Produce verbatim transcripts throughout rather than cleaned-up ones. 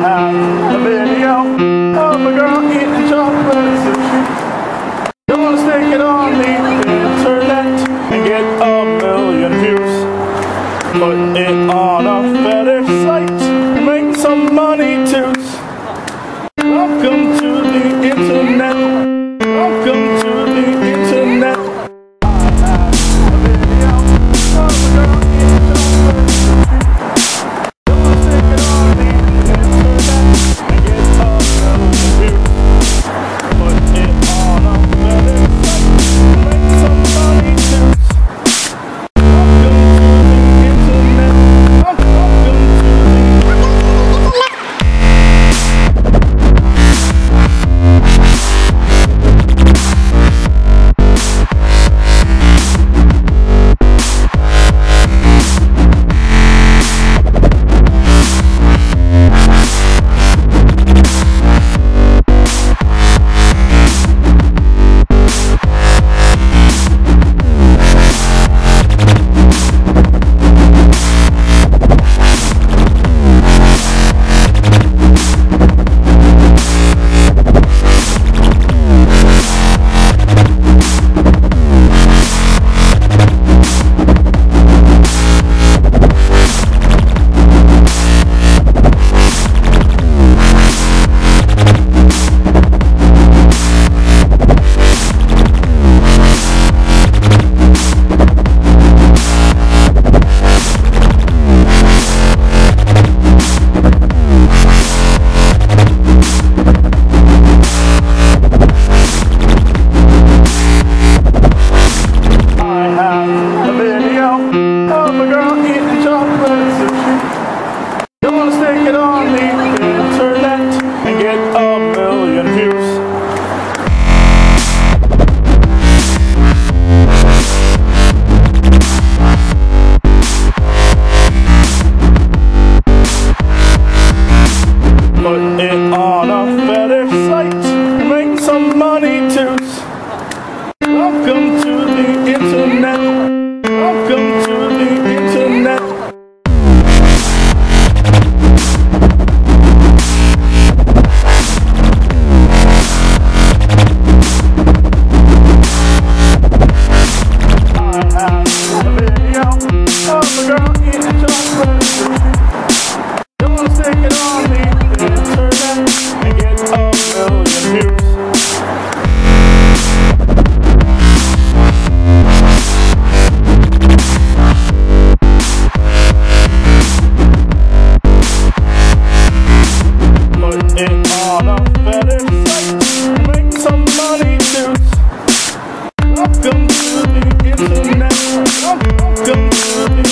have a video of a girl eating chocolate sushi. Gonna stick it on the internet and get a million views. Put it on a better site and make some money too. Welcome to the internet. Welcome to the internet. Put it on a better site, make some money too. Welcome to the internet. Welcome to the internet. I have a video of a girl eating chocolate sushi. Don't stick it on the internet and get a million views. Put it on a better site, make some money too. Welcome to the internet. Welcome to the internet.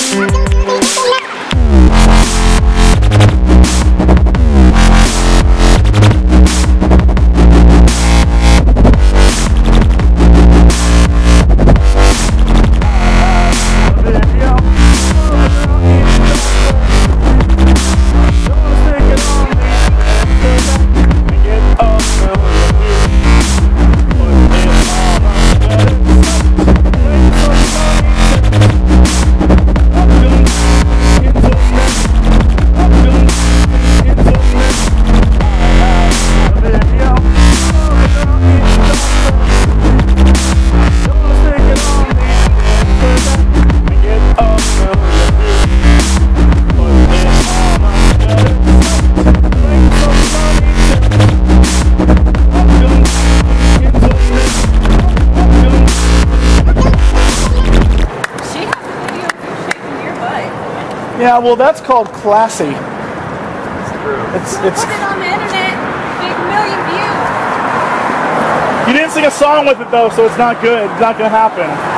Yeah, well, that's called classy. It's true. It's, it's put it on the internet, big million views. You didn't sing a song with it though, so it's not good. It's not gonna happen.